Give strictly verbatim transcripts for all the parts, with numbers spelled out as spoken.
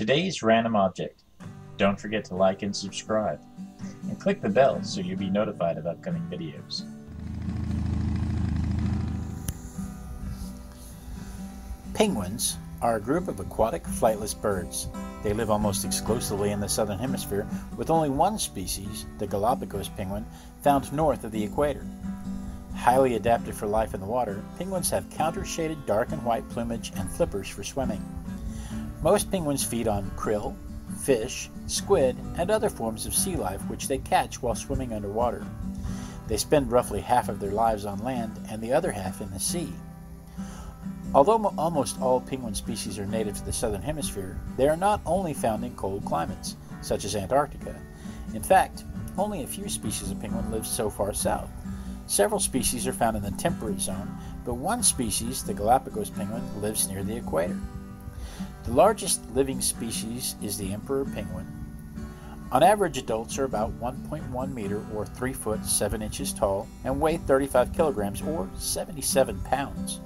today's random object. Don't forget to like and subscribe, and click the bell so you'll be notified of upcoming videos. Penguins are a group of aquatic flightless birds. They live almost exclusively in the southern hemisphere, with only one species, the Galapagos penguin, found north of the equator. Highly adapted for life in the water, penguins have counter-shaded dark and white plumage and flippers for swimming. Most penguins feed on krill, fish, squid, and other forms of sea life which they catch while swimming underwater. They spend roughly half of their lives on land and the other half in the sea. Although almost all penguin species are native to the southern hemisphere, they are not only found in cold climates, such as Antarctica. In fact, only a few species of penguin live so far south. Several species are found in the temperate zone, but one species, the Galapagos penguin, lives near the equator. The largest living species is the emperor penguin. On average, adults are about one point one meter or three foot seven inches tall and weigh thirty-five kilograms or seventy-seven pounds.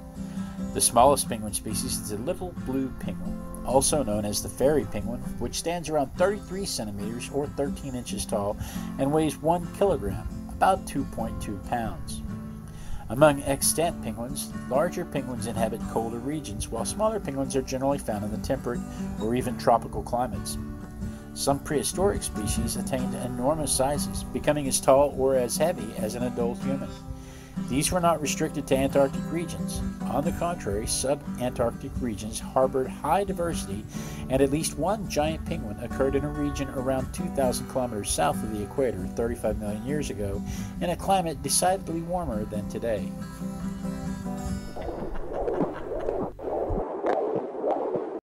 The smallest penguin species is the little blue penguin, also known as the fairy penguin, which stands around thirty-three centimeters or thirteen inches tall and weighs one kilogram, about two point two pounds. Among extant penguins, larger penguins inhabit colder regions, while smaller penguins are generally found in the temperate or even tropical climates. Some prehistoric species attained enormous sizes, becoming as tall or as heavy as an adult human. These were not restricted to Antarctic regions. On the contrary, sub-Antarctic regions harbored high diversity, and at least one giant penguin occurred in a region around two thousand kilometers south of the equator thirty-five million years ago, in a climate decidedly warmer than today.